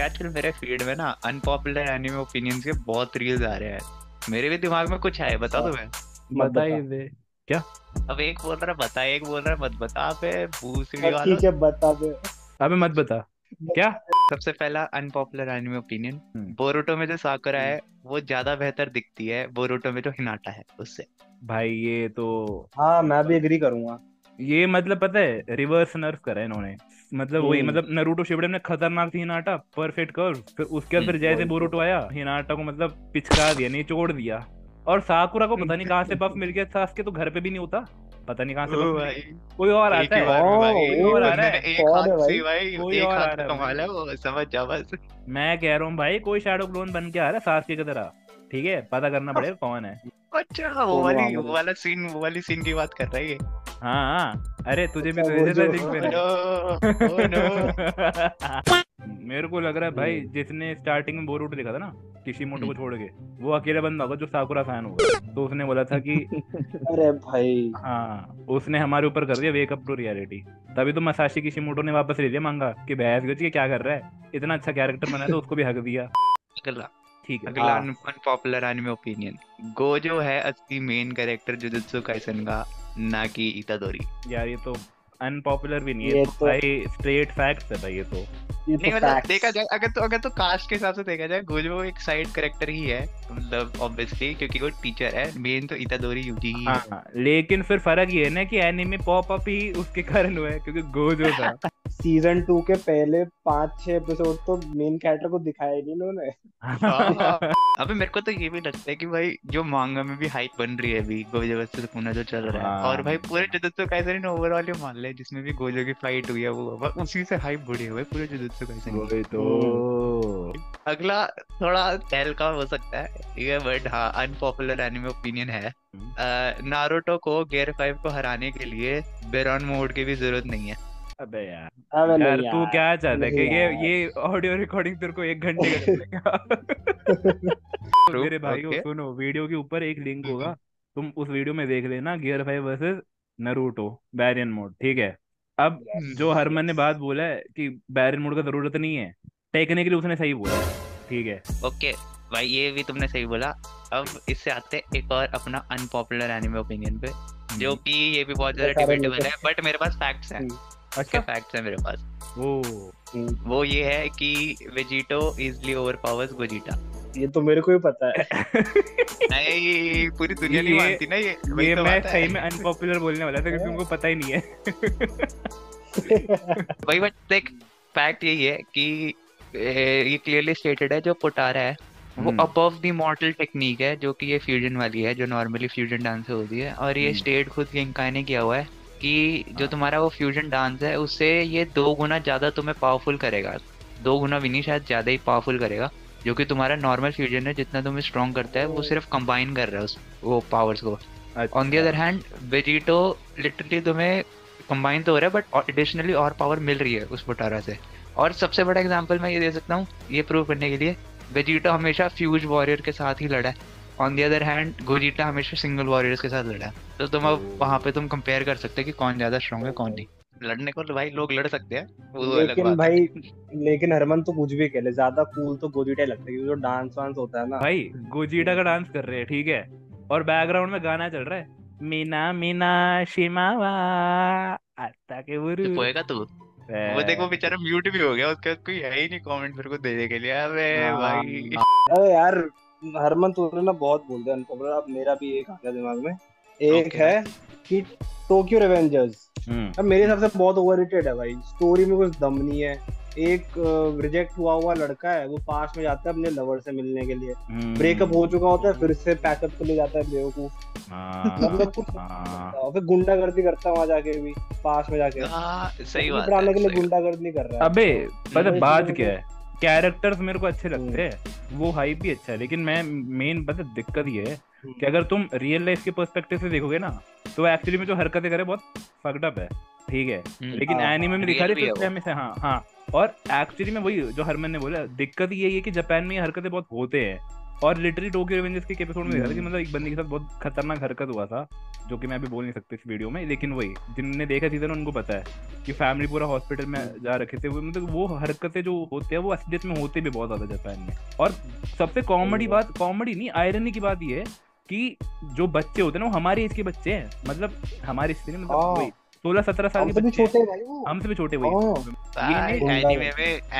आजकल मेरे फीड में ना अनपॉपुलर एनिमे ओपिनियंस के बहुत रील्स आ रहे हैं। मेरे भी दिमाग में कुछ है, बता दो। मैं बता ही दे क्या। अब एक बोल रहा है बता, एक बोल रहा है मत बता पे भूसड़ी वाला। ठीक है बता दे। अबे मत बता क्या। सबसे पहला अनपॉपुलर एनिमे ओपिनियन, बोरुटो में जो साकुरा है वो ज्यादा बेहतर दिखती है बोरुटो में जो हिनाटा है उससे। भाई ये तो हाँ मैं भी एग्री करूंगा। ये मतलब पता है रिवर्स नर्फ करा इन्होंने, मतलब वही मतलब नारुतो शिपडेन में खतरनाक थी हिनाटा, परफेक्ट कर्व, फिर उसके बाद फिर जैसे बोरुटो आया हिनाटा को मतलब पिचका दिया, निचोड़ दिया। और साकुरा को पता नहीं कहाँ से बफ मिल गया, सासुके तो घर पे भी नहीं होता, पता नहीं कहाँ से बफ। कोई और आता है, और आ रहा है एक हाथ से भाई, कोई और आ रहा है, कमाल है वो, समझ जा बस। मैं कह रहा हूँ भाई कोई शैडो क्लोन बन के आ रहा है सासुके की तरह, ठीक है, पता करना पड़ेगा कौन है। अच्छा वो वाली सीन की बात कर रही है। हाँ अरे तुझे भी मेरे को लग रहा है भाई जिसने स्टार्टिंग में बोरुटो देखा था ना किशिमोटो को छोड़ के, वो अकेला बंदा होगा जो साकुरा फैन होगा, तो उसने बोला था कि अरे भाई हाँ उसने हमारे ऊपर कर दिया वेक अप टू रियलिटी। तभी तो मसाशी किशिमोटो ने वापस ले लिया मांगा कि बहस गई क्या कर रहा है, इतना अच्छा कैरेक्टर बनाया तो उसको भी हक दिया। ठीक है अगला अनपॉपुलर एनिमे ओपिनियन, गोजो है असली मेन कैरेक्टर जुजुत्सु काइसेन का, ना कि इतादोरी। यार ये तो अनपॉपुलर भी नहीं है भाई, स्ट्रेट फैक्ट्स है भाई ये तो। नहीं मतलब देखा जाए अगर तो कास्ट के हिसाब से देखा जाए गोजो एक साइड कैरेक्टर ही है, मतलब ऑब्वियसली क्योंकि वो टीचर है, मेन तो इतादोरी यूजी ही है। लेकिन फिर फर्क ये है ना कि एनिमे पॉप अप ही उसके कारण हुआ है क्योंकि गोजो था सीजन 2 के पहले 5-6 एपिसोड तो मेन कैरेक्टर को दिखाया ही नहीं उन्होंने। अबे मेरे को तो ये भी लगता है कि भाई जो मांगा में भी हाइप बन रही है अभी गोजो वर्सेस सुकुना जो चल रहा है, और भाई पूरे जुजुत्सु काइसेन ओवरऑल ये मान ले जिसमें भी गोजो की फाइट हुई है वो उसी से हाइप बढ़ी हुई है पूरे जुजुत्सु काइसेन। तो अगला थोड़ा तहलका हो सकता है ये बट हाँ अनपॉपुलर एनिमे ओपिनियन है, नारुतो को गियर 5 को हराने के लिए बेरॉन मोड की भी जरूरत नहीं है। अबे यार तू क्या चाहता है कि ये ऑडियो रिकॉर्डिंग तेरे को 1 घंटे का लगेगा। मेरे भाइयों सुनो, वीडियो के ऊपर एक लिंक होगा, तुम उस वीडियो में देख लेना gear 5 versus Naruto Baryon mode, ठीक है। अब जो हरमन ने बात बोला है कि बैरियन मोड का जरूरत नहीं है, टेक्निकली उसने सही बोला, ठीक है ओके भाई ये भी तुमने सही बोला। अब इससे आते एक और अपना अनपॉपुलर एनिमे ओपिनियन पे, जो की ये भी बहुत ज्यादा डिबेटेबल है बट मेरे पास फैक्ट्स है। अच्छा फैक्ट्स है मेरे पास। वो ये है कि वेजिटो इजली ओवरपावर्स गोजेटा। ये तो मेरे को भी पता है। नहीं पूरी दुनिया नहीं मानती ना ये तो मैं सही में अनपॉपुलर बोलने वाला था क्योंकि उनको पता ही नहीं है। भाई बट एक फैक्ट यही है कि ये क्लियरली स्टेटेड है जो पोटारा है वो अबव द मॉडल टेक्निक है, जो कि ये फ्यूजन वाली है जो नॉर्मली फ्यूजन डांस होती है, और ये स्टेट खुद गेंकाई ने किया हुआ है कि जो तुम्हारा वो फ्यूजन डांस है उससे ये 2 गुना ज्यादा तुम्हें पावरफुल करेगा, 2 गुना भी नहीं शायद ज्यादा ही पावरफुल करेगा, जो कि तुम्हारा नॉर्मल फ्यूजन है जितना तुम्हें स्ट्रॉन्ग करता है वो सिर्फ कंबाइन कर रहा है उस वो पावर्स को। On the other hand Vegito literally तुम्हें कंबाइन तो हो रहा है बट एडिशनली और पावर मिल रही है उस पोटारा से। और सबसे बड़ा एग्जाम्पल मैं ये दे सकता हूँ ये प्रूव करने के लिए, वेजिटो हमेशा फ्यूज वॉरियर के साथ ही लड़ा है, on the other hand Gogeta हमेशा सिंगल वॉरियर्स के साथ लड़ा है। तो तुम अब वहाँ पे तुम कंपेयर कर सकते हो कि कौन ज्यादा स्ट्रॉन्ग है कौन नहीं। लड़ने को भाई लोग लड़ सकते हैं वो लेकिन भाई लेकिन हरमन तो कुछ भी कह ले, ज्यादा कूल तो गोजेटा लगता है जो डांस वांस होता है ना भाई, गोजेटा का डांस कर रहे हैं ठीक है, और बैकग्राउंड में गाना चल रहा है मीना मीना शिमावा आता के बुरू होएगा तू वो देखो बेचारा म्यूट भी हो गया, उसका कोई है ही नहीं कमेंट मेरे को देने के लिए। अबे भाई अरे यार हरमन तूने ना बहुत बोल दिया अनपॉपुलर। अब मेरा भी एक आया दिमाग में एक है कि टोक्यो रेवेंजर्स अब मेरे हिसाब से बहुत ओवररेटेड है भाई, स्टोरी में कुछ दम नहीं है। एक रिजेक्ट हुआ हुआ लड़का है वो पास में जाता है अपने लवर से मिलने के लिए, ब्रेकअप हो चुका होता है फिर से पैकअप के लिए जाता है बेवकूफ, मतलब कुछ गुंडागर्दी करता है वहाँ जाके भी पास में जाके, सही पढ़ाने के लिए गुंडागर्दी कर रहा है। अबे पता बात क्या है, कैरेक्टर्स मेरे को अच्छे लगते हैं, वो हाइप भी अच्छा है, लेकिन मैं मेन पता दिक्कत ये है कि अगर तुम रियल लाइफ के पर्सपेक्टिव से देखोगे ना तो एक्चुअली में जो हरकतें करे बहुत फक्ड अप है, ठीक है, लेकिन एनिमे में दिखा रहे तो हाँ हाँ। और एक्चुअली में वही जो हरमन ने बोला दिक्कत ये है कि जापान में ये हरकतें बहुत होते हैं, और लिटरली टोक्यो रिवेंजर्स के एपिसोड में देखा था कि मतलब एक बंदे के साथ बहुत खतरनाक हरकत हुआ था, जो कि मैं अभी बोल नहीं सकता इस वीडियो में, लेकिन वही जिनने देखा सीजन उनको पता है कि फैमिली पूरा हॉस्पिटल में जा रखे थे, मतलब वो हरकतें जो होते हैं वो असलियत में होते भी बहुत ज्यादा जापान में। और सबसे कॉमेडी बात, कॉमेडी नहीं आयरनी की बात ये है कि जो बच्चे होते हैं ना वो हमारे इसके बच्चे हैं, मतलब हमारे इसके मतलब 16-17 साल के बच्चे, हमसे भी छोटे भाई।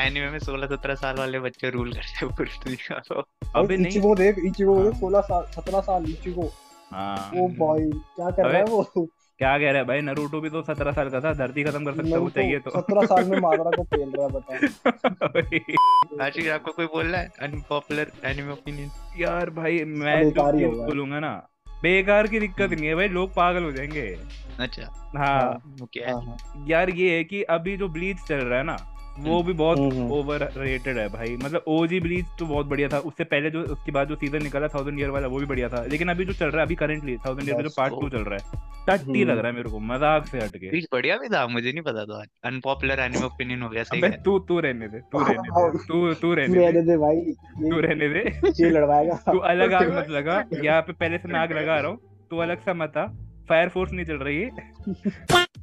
एनीमे में 16-17 साल वाले बच्चे रूल करते हैं पूरी दुनिया को। अबे नहीं इचिगो देख, इचिगो 16-17 साल इचिगो। ओ भाई क्या कर रहा है वो, क्या कह रहा है भाई, नरूटो भी तो 17 साल का था, धरती खत्म कर सकता वो चाहिए तो 17 साल में मादरा को पेल रहा है, बताओ। आशीष आपको कोई बोलना है अनपॉपुलर एनीमे ओपिनियन? यार भाई मैं बोलूंगा ना, बेकार की दिक्कत नहीं है भाई, लोग पागल हो जाएंगे। अच्छा हाँ यार ये है कि अभी जो ब्लीच चल रहा है ना वो भी बहुत ओवर रेटेड है भाई, मतलब ओजी ब्लीच तो बहुत बढ़िया था, उससे पहले जो उसके बाद जो सीजन निकला 1000 ईयर वाला वो भी बढ़िया था, लेकिन अभी जो चल रहा है अभी करंटली 1000 ईयर का जो पार्ट 2 चल रहा है टट्टी लग रहा है मेरे को, मजाक से हटके। ब्लीच बढ़िया भी था, मुझे नहीं पता था। अनपॉपुलर एनीमे ओपिनियन हो गया, सही है। तू रहने दे भाई ये लड़वाएगा तू, अलग आग मत लगा यहाँ पे, पहले से नाग लगा रहा हूँ, तू अलग सा मत आ, फायर फोर्स नहीं चल रही है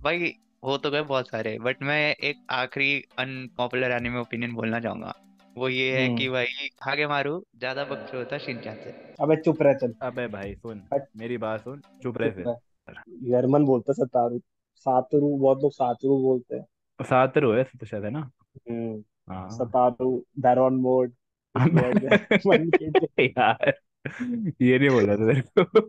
भाई। हो तो गए बहुत सारे, बट मैं एक आखिरी अनपॉपुलर एनीमे ओपिनियन बोलना चाहूंगा, वो ये है कि भाई आगे मारू ज्यादा बक्से होता शिनचान से। अबे चुप रह चल। अबे भाई सुन मेरी बात सुन, चुप रह से। जर्मन बोलता सतारू, सातरू, बहुत लोग सातरू बोलते हैं, सातरू है तो शायद है ना, सतारू बैरॉन मोड यार ये नहीं बोला था